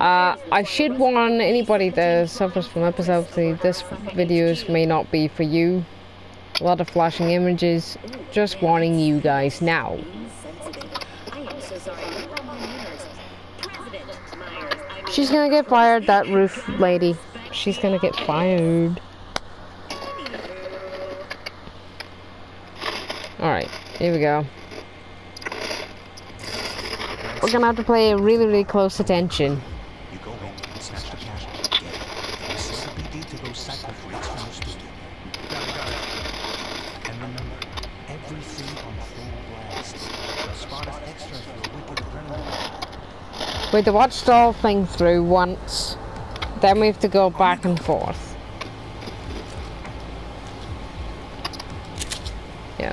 I should warn anybody that suffers from epilepsy, this videos may not be for you. A lot of flashing images, just warning you guys now. She's gonna get fired, that roof lady. She's gonna get fired. Alright, here we go. We're gonna have to play really, really close attention. We have to watch the whole thing through once, then we have to go back and forth. Yeah.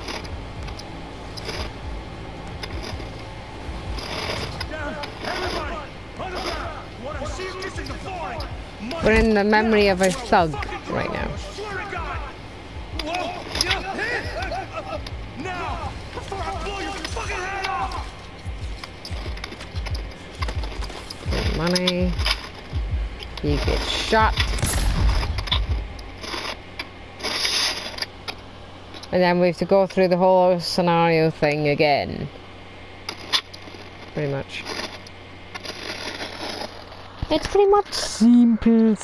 We're in the memory of a thug right now. Money. You get shot. And then we have to go through the whole scenario thing again. Pretty much. It's pretty much simple.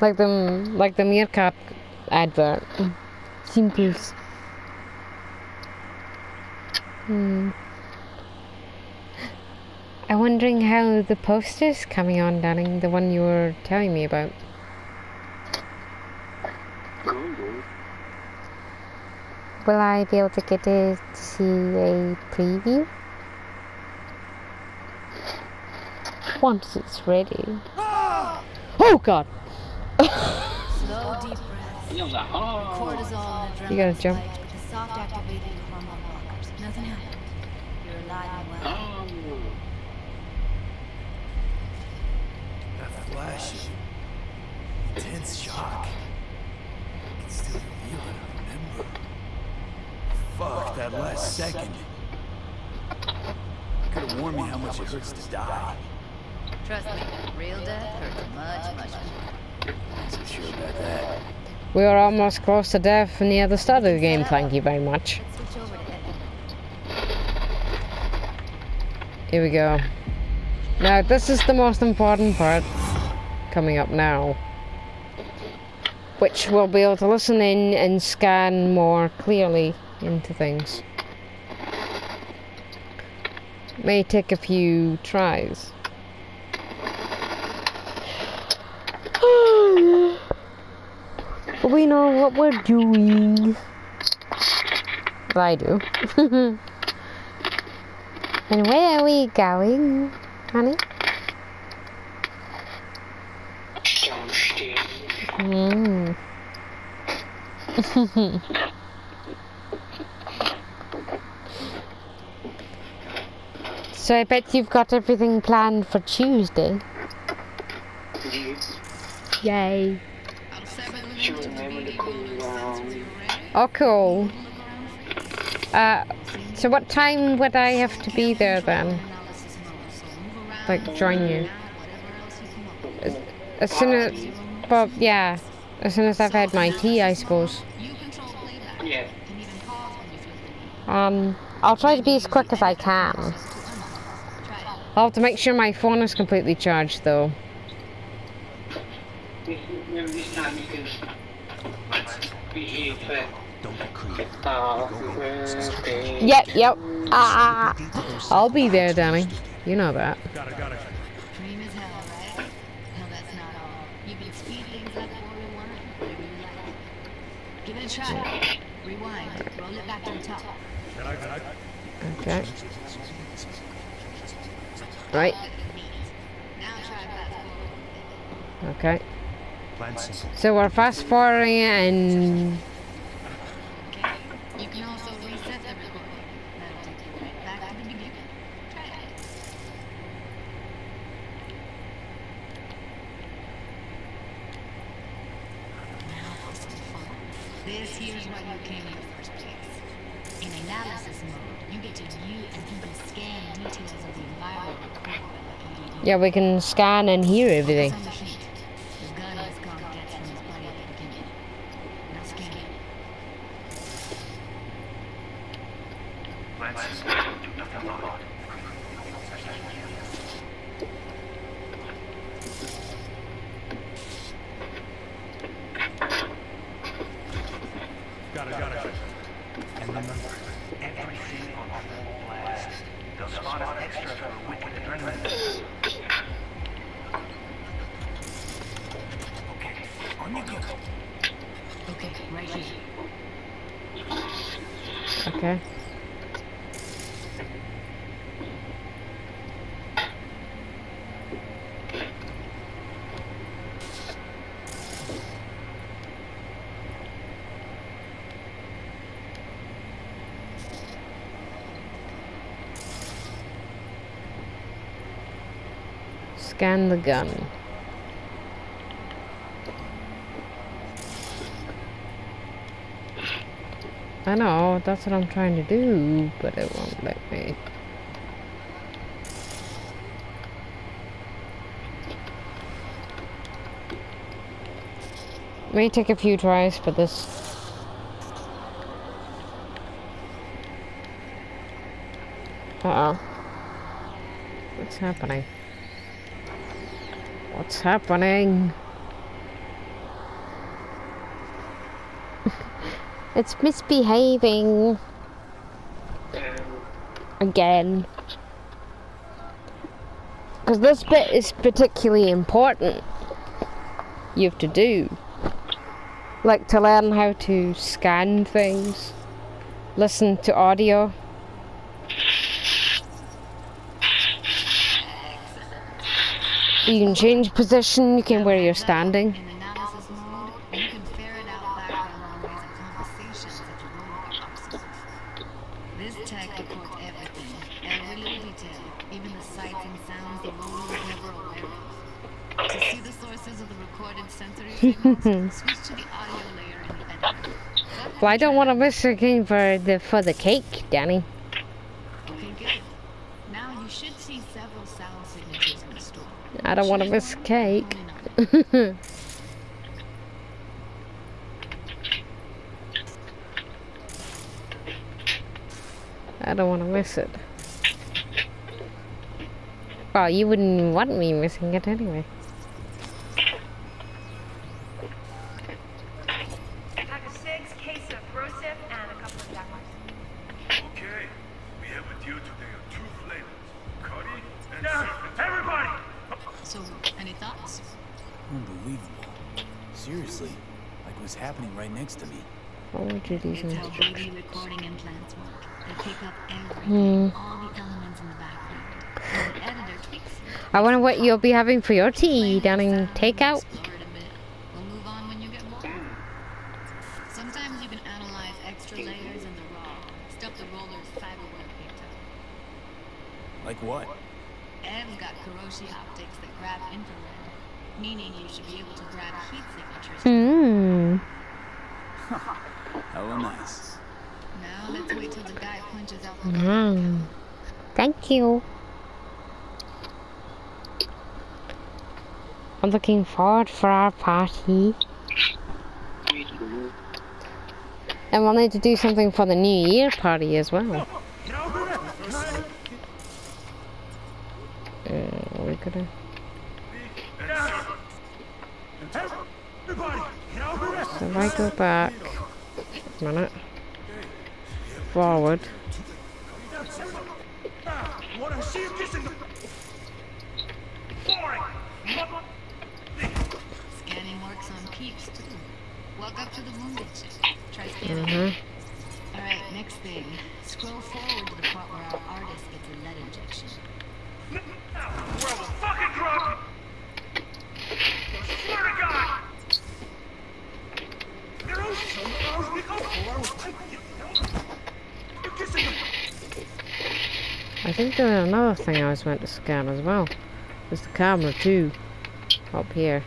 like the meerkat advert. Simple. I'm wondering how the poster's coming on, darling, the one you were telling me about. Will I be able to get to see a preview? Once it's ready. Oh god! Slow deep breaths. Cortisol, you gotta jump. Soft activating hormone blockers. Nothing happened. You're alive and well. Flash, intense shock. I can still feel it. I remember. Fuck that last second. You could have warned me how much it hurts to die. Trust me, real death hurts much, much more. I'm so sure about that. We are almost close to death near the start of the game. Thank you very much. Let's switch over to Evan. Here we go. Now this is the most important part. Coming up now, which we'll be able to listen in and scan more clearly into things. May take a few tries. But we know what we're doing. But I do. And where are we going, honey? Mm. So I bet you've got everything planned for Tuesday. Yes. Yay. Oh cool. So what time would I have to be there then? Like join you? As soon as... But yeah, as soon as I've had my tea, I suppose. Yeah. I'll try to be as quick as I can. I'll have to make sure my phone is completely charged, though. Yep. Ah, I'll be there, Danny. You know that. Got it. Give it a try. Rewind. Roll it back to the top. Okay. Right. Okay. So we're fast forwarding and... You can also reset the recording. That'll take you right back to the beginning. Try it. Now listen to the phone. This here's why you came in the first place. In analysis mode, you get to view and do this. Yeah, we can scan and hear everything. Got it. And remember, everything on full blast. They'll spot an extra for a wicked adrenaline. Okay, on you go. Okay, right here. Okay. Scan the gun. I know, that's what I'm trying to do, but it won't let me. May take a few tries, but this... Uh-oh. What's happening? What's happening? It's misbehaving again. Because this bit is particularly important. You have to do. Like to learn how to scan things, listen to audio. You can change position, you can where you're standing. This tag records everything, every little detail, even the sights and sounds the loader was never aware of. To see the sources of the recorded sensory signals, switch to the audio layer in the editor. Well, I don't want to miss your game for the cake, Danny. Okay, good. Now you should see several sound signatures in the store. I don't want to miss cake. I don't want to miss it. Well, you wouldn't want me missing it anyway. I got a six case of Brosif and a couple of Jackers. Okay, we have with you today of two flavors, curry and... Yeah, everybody! So, any thoughts? Unbelievable. Seriously, like what's happening right next to me. What would you do these instructions? Recording implants work. They pick up everything, all the elements in the background. And the editor tweaks. I wonder what you'll be having for your tea down in takeout. We'll move on when you get more. Sometimes you can analyze extra layers in the raw stuff the rollers cyberware picked up. Like what? Ev's got Kuroshi optics that grab infrared, meaning you should be able to grab heat signatures. Mmm. How nice. Now let's wait till the guy punches out the gun. Thank you. I'm looking forward for our party. And we'll need to do something for the New Year party as well. We're gonna... So if I go back a minute, forward, scanning works on peeps too. Walk up to the moon, try scanning. All right, next thing, scroll forward to the part where our artist gets a lead injection. Where will fucking drop you? Swear to God! I think there was another thing I was meant to scan as well. There's the camera too, up here.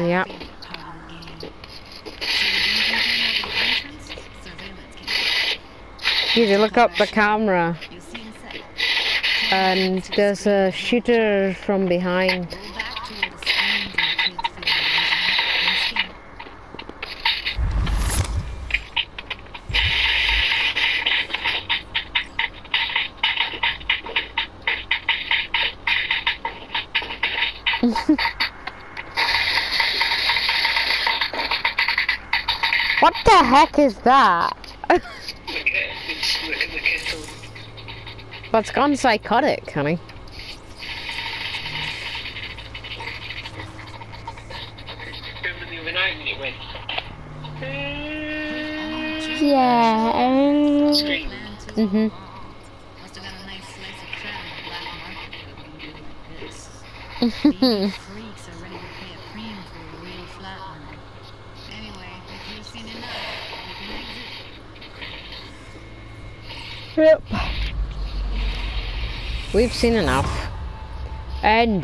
Yeah. You need to look up the camera, and there's a shooter from behind. What the heck is that? But it's gone psychotic, honey. Yeah. Mhm. Yep. We've seen enough. And